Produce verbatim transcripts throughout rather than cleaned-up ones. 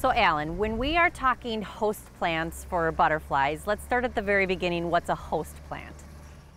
So Alan, when we are talking host plants for butterflies, let's start at the very beginning. What's a host plant?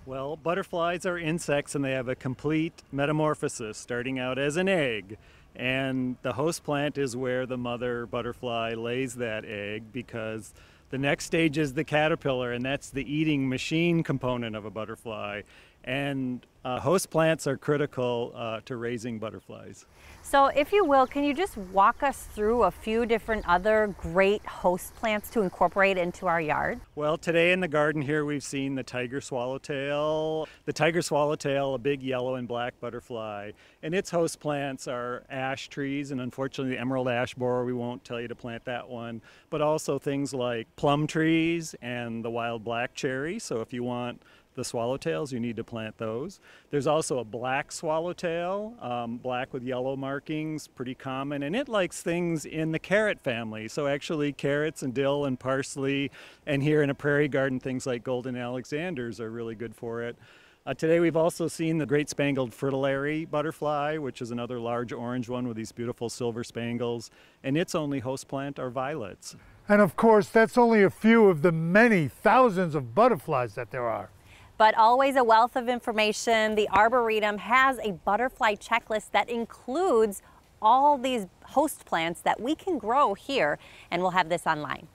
Well, butterflies are insects and they have a complete metamorphosis, starting out as an egg. And the host plant is where the mother butterfly lays that egg, because the next stage is the caterpillar, and that's the eating machine component of a butterfly. And uh, host plants are critical uh, to raising butterflies. So if you will, can you just walk us through a few different other great host plants to incorporate into our yard? Well, today in the garden here we've seen the tiger swallowtail. The tiger swallowtail, a big yellow and black butterfly, and its host plants are ash trees, and unfortunately the emerald ash borer, we won't tell you to plant that one, but also things like plum trees and the wild black cherry. So if you want the swallowtails, you need to plant those. There's also a black swallowtail, um, black with yellow markings, pretty common, and it likes things in the carrot family. So actually carrots and dill and parsley, and here in a prairie garden, things like golden Alexander's are really good for it. Uh, today we've also seen the great spangled fritillary butterfly, which is another large orange one with these beautiful silver spangles, and its only host plant are violets. And of course, that's only a few of the many thousands of butterflies that there are. But always a wealth of information. The Arboretum has a butterfly checklist that includes all these host plants that we can grow here, and we'll have this online.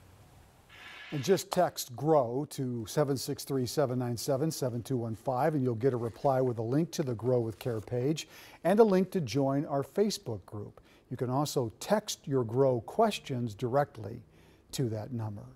And just text GROW to seven six three, seven nine seven, seven two one five and you'll get a reply with a link to the Grow with Care page and a link to join our Facebook group. You can also text your GROW questions directly to that number.